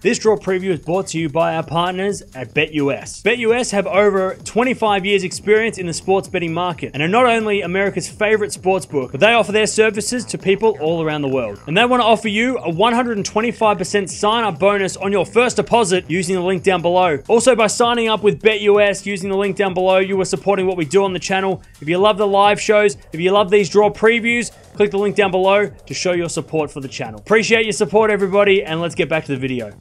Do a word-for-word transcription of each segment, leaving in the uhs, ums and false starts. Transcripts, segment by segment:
This draw preview is brought to you by our partners at BetUS. BetUS have over twenty-five years experience in the sports betting market and are not only America's favorite sportsbook, but they offer their services to people all around the world. And they want to offer you a one hundred twenty-five percent sign-up bonus on your first deposit using the link down below. Also, by signing up with BetUS using the link down below, you are supporting what we do on the channel. If you love the live shows, if you love these draw previews, click the link down below to show your support for the channel. Appreciate your support, everybody, and let's get back to the video.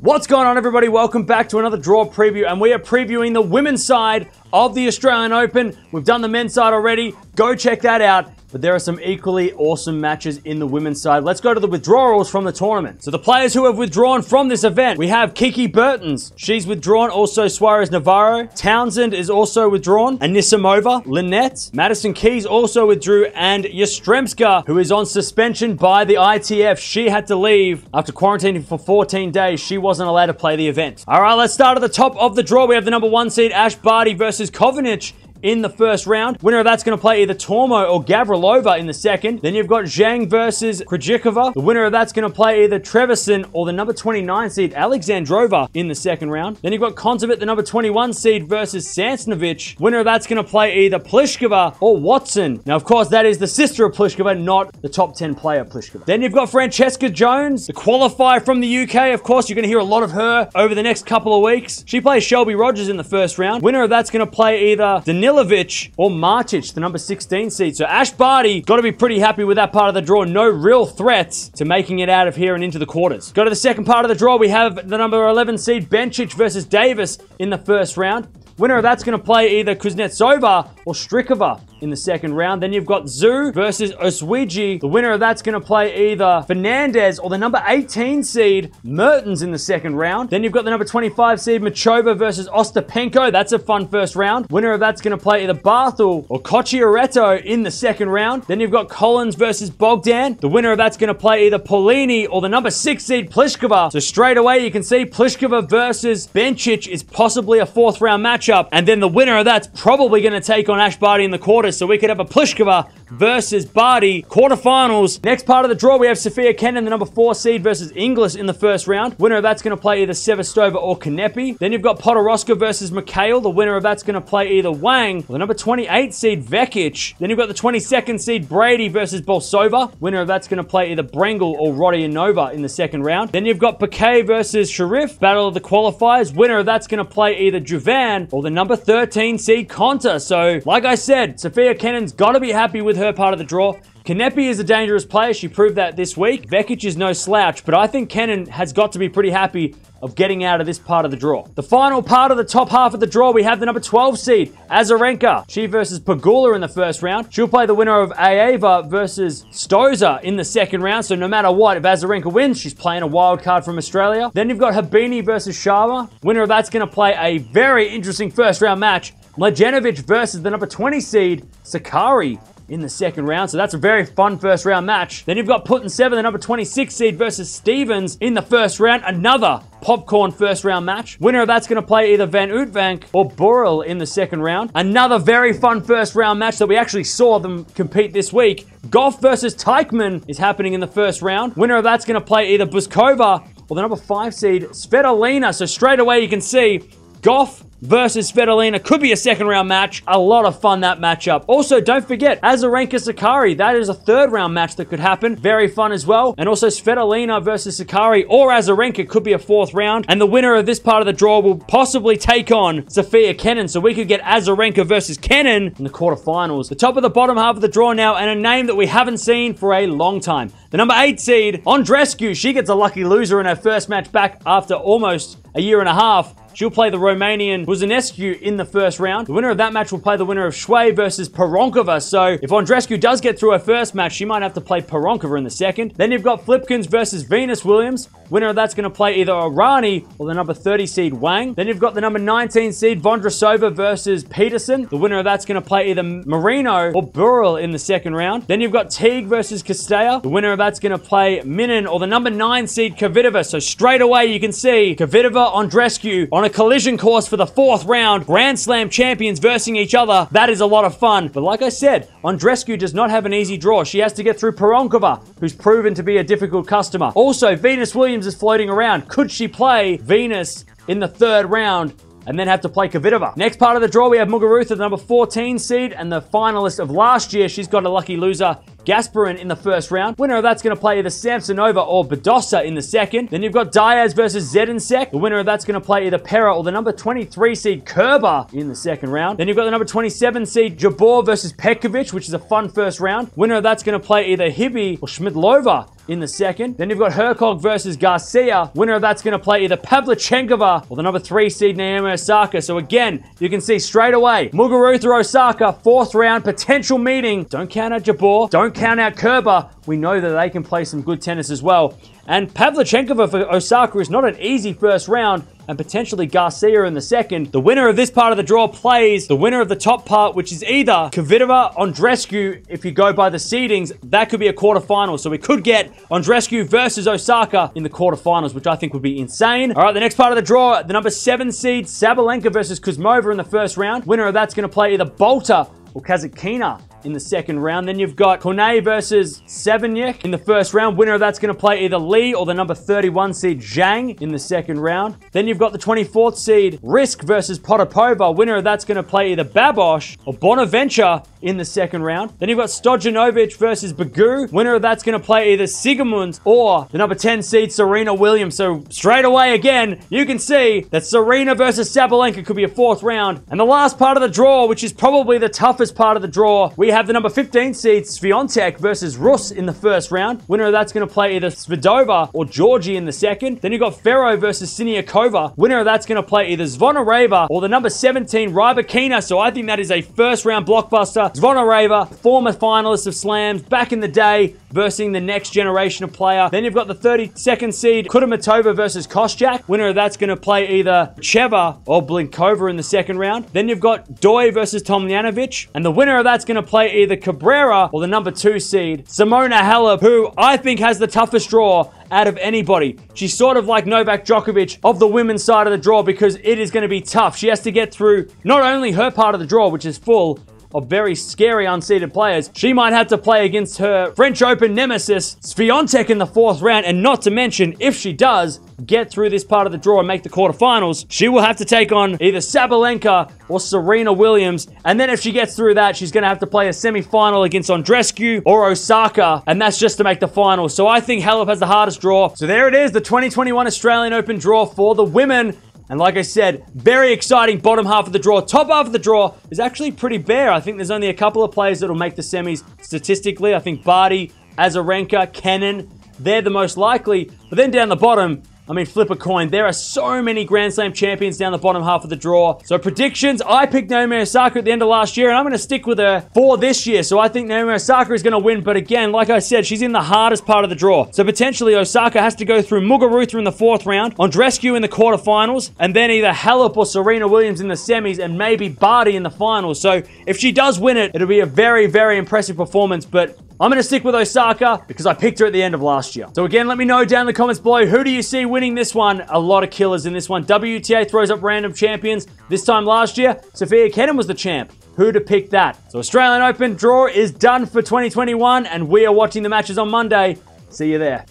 What's going on, everybody? Welcome back to another draw preview, and we are previewing the women's side of the Australian Open. We've done the men's side already. Go check that out. But there are some equally awesome matches in the women's side. Let's go to the withdrawals from the tournament. So the players who have withdrawn from this event, we have Kiki Bertens. She's withdrawn. Also Suarez Navarro. Townsend is also withdrawn. Anisimova, Lynette. Madison Keys also withdrew. And Yastremska, who is on suspension by the I T F. She had to leave after quarantining for fourteen days. She wasn't allowed to play the event. All right, let's start at the top of the draw. We have the number one seed, Ash Barty versus Kovinic in the first round. Winner of that's going to play either Tormo or Gavrilova in the second. Then you've got Zhang versus Krajikova. The winner of that's going to play either Trevisan or the number twenty-nine seed Alexandrova in the second round. Then you've got Kontaveit, the number twenty-one seed versus Sansnovich. Winner of that's going to play either Pliskova or Watson. Now, of course, that is the sister of Pliskova, not the top ten player Pliskova. Then you've got Francesca Jones, the qualifier from the U K. Of course, you're going to hear a lot of her over the next couple of weeks. She plays Shelby Rogers in the first round. Winner of that's going to play either Danilo or Martic, the number sixteen seed. So Ash Barty got to be pretty happy with that part of the draw. No real threats to making it out of here and into the quarters. Go to the second part of the draw. We have the number eleven seed Bencic versus Davis in the first round. Winner of that's going to play either Kuznetsova or Strikova in the second round. Then you've got Zou versus Oswiji. The winner of that's going to play either Fernandez or the number eighteen seed Mertens in the second round. Then you've got the number twenty-five seed Machova versus Ostapenko. That's a fun first round. Winner of that's going to play either Barthel or Cocciaretto in the second round. Then you've got Collins versus Bogdan. The winner of that's going to play either Paulini or the number six seed Pliskova. So straight away you can see Pliskova versus Bencic is possibly a fourth round match. Up, and then the winner of that's probably going to take on Ash Barty in the quarters, so we could have a Pliskova versus Barty quarterfinals. Next part of the draw, we have Sofia Kenin, the number four seed versus Inglis in the first round. Winner of that's going to play either Sevastova or Kanepi. Then you've got Podoroska versus McHale. The winner of that's going to play either Wang or the number twenty-eight seed Vekic. Then you've got the twenty-second seed Brady versus Bolsova. Winner of that's going to play either Brengel or Rodionova in the second round. Then you've got Piquet versus Sharif, battle of the qualifiers. Winner of that's going to play either Juvan or the number thirteen seed Konta. So, like I said, Sofia Kenin's got to be happy with her part of the draw. Kanepi is a dangerous player. She proved that this week. Vekic is no slouch, but I think Kenin has got to be pretty happy of getting out of this part of the draw. The final part of the top half of the draw, we have the number twelve seed, Azarenka. She versus Pegula in the first round. She'll play the winner of Aeva versus Stosur in the second round. So no matter what, if Azarenka wins, she's playing a wild card from Australia. Then you've got Habini versus Sharma. Winner of that's going to play a very interesting first round match. Mladenovic versus the number twenty seed, Sakkari, in the second round. So that's a very fun first round match. Then you've got Putintseva, the number twenty-six seed versus Stevens in the first round. Another popcorn first round match. Winner of that's going to play either Van Oudvank or Burrell in the second round. Another very fun first round match that we actually saw them compete this week. Goff versus Teichmann is happening in the first round. Winner of that's going to play either Pliskova or the number five seed Svitolina. So straight away you can see Goff versus Svitolina could be a second round match. A lot of fun, that matchup. Also, don't forget Azarenka Sakkari. That is a third round match that could happen. Very fun as well. And also Svitolina versus Sakkari or Azarenka could be a fourth round. And the winner of this part of the draw will possibly take on Sofia Kenin. So we could get Azarenka versus Kenin in the quarterfinals. The top of the bottom half of the draw now, and a name that we haven't seen for a long time. The number eight seed, Andreescu. She gets a lucky loser in her first match back after almost a year and a half. She'll play the Romanian Buzanescu in the first round. The winner of that match will play the winner of Shuai versus Peronkova. So if Andreescu does get through her first match, she might have to play Peronkova in the second. Then you've got Flipkins versus Venus Williams. Winner of that's going to play either Arani or the number thirty seed Wang. Then you've got the number nineteen seed Vondrasova versus Peterson. The winner of that's going to play either Marino or Burrell in the second round. Then you've got Teague versus Castella. The winner of that's going to play Minin or the number nine seed Kvitova. So straight away you can see Kvitova, Andreescu on on a collision course for the fourth round. Grand Slam champions versing each other. That is a lot of fun. But like I said, Andreescu does not have an easy draw. She has to get through Peronkova, who's proven to be a difficult customer. Also, Venus Williams is floating around. Could she play Venus in the third round and then have to play Kvitova? Next part of the draw, we have Muguruza, the number fourteen seed, and the finalist of last year. She's got a lucky loser, Gasparin, in the first round. Winner of that's going to play either Samsonova or Badosa in the second. Then you've got Diaz versus Zedinsek. The winner of that's going to play either Pera or the number twenty-three seed Kerber in the second round. Then you've got the number twenty-seven seed Jabor versus Petkovic, which is a fun first round. Winner of that's going to play either Hibi or Shmidlova in the second. Then you've got Hercog versus Garcia. Winner of that's going to play either Pavlichenkova or the number three seed Naomi Osaka. So again, you can see straight away, Muguruza Osaka, fourth round, potential meeting. Don't count out Jabor. Don't count out Kerber. We know that they can play some good tennis as well. And Pavlichenkova for Osaka is not an easy first round, and potentially Garcia in the second. The winner of this part of the draw plays the winner of the top part, which is either Kvitova, Andreescu. If you go by the seedings, that could be a quarterfinal. So we could get Andreescu versus Osaka in the quarterfinals, which I think would be insane. All right, the next part of the draw, the number seven seed, Sabalenka versus Kuzmova in the first round. Winner of that's going to play either Bolter or Kazakina in the second round. Then you've got Cornet versus Sevignyk in the first round. Winner of that's going to play either Lee or the number thirty-one seed Zhang in the second round. Then you've got the twenty-fourth seed Risk versus Potapova. Winner of that's going to play either Babosh or Bonaventure in the second round. Then you've got Stojanovic versus Bagu. Winner of that's going to play either Sigemund or the number ten seed Serena Williams. So straight away again, you can see that Serena versus Sabalenka could be a fourth round. And the last part of the draw, which is probably the toughest part of the draw, we have the number fifteen seed Sviontek versus Rus in the first round. Winner of that's going to play either Svidova or Georgie in the second. Then you've got Ferro versus Siniakova. Winner of that's going to play either Zvonareva or the number seventeen Rybakina. So I think that is a first round blockbuster. Zvonareva, former finalist of slams back in the day, versing the next generation of player. Then you've got the thirty-second seed Kudamatova versus Koscheck. Winner of that's going to play either Cheva or Blinkova in the second round. Then you've got Doi versus Tomljanovic, and the winner of that's going to play either Cabrera or the number two seed Simona Halep, who I think has the toughest draw out of anybody. She's sort of like Novak Djokovic of the women's side of the draw, because it is going to be tough. She has to get through not only her part of the draw, which is full of very scary unseeded players, she might have to play against her French Open nemesis, Sviontek, in the fourth round. And not to mention, if she does get through this part of the draw and make the quarterfinals, she will have to take on either Sabalenka or Serena Williams. And then if she gets through that, she's going to have to play a semi-final against Andreescu or Osaka, and that's just to make the final. So I think Halep has the hardest draw. So there it is, the twenty twenty-one Australian Open draw for the women. And like I said, very exciting bottom half of the draw. Top half of the draw is actually pretty bare. I think there's only a couple of players that'll make the semis statistically. I think Barty, Azarenka, Kenin, they're the most likely. But then down the bottom, I mean, flip a coin. There are so many Grand Slam champions down the bottom half of the draw. So predictions, I picked Naomi Osaka at the end of last year, and I'm going to stick with her for this year. So I think Naomi Osaka is going to win. But again, like I said, she's in the hardest part of the draw. So potentially Osaka has to go through Muguruza in the fourth round, Andreescu in the quarterfinals, and then either Halep or Serena Williams in the semis, and maybe Barty in the finals. So if she does win it, it'll be a very, very impressive performance. But I'm going to stick with Osaka because I picked her at the end of last year. So again, let me know down in the comments below, who do you see winning this one? A lot of killers in this one. W T A throws up random champions. This time last year, Sofia Kenin was the champ. Who to pick that? So Australian Open draw is done for twenty twenty-one, and we are watching the matches on Monday. See you there.